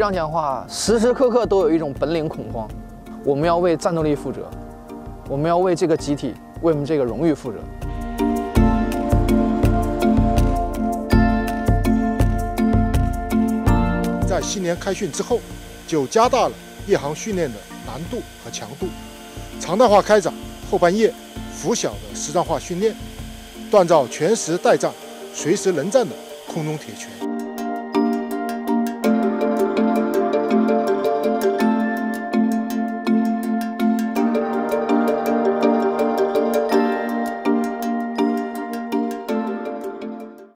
局长讲话，时时刻刻都有一种本领恐慌。我们要为战斗力负责，我们要为这个集体、为我们这个荣誉负责。 在新年开训之后，就加大了夜航训练的难度和强度，常态化开展后半夜拂晓的实战化训练，锻造全时待战、随时能战的空中铁拳。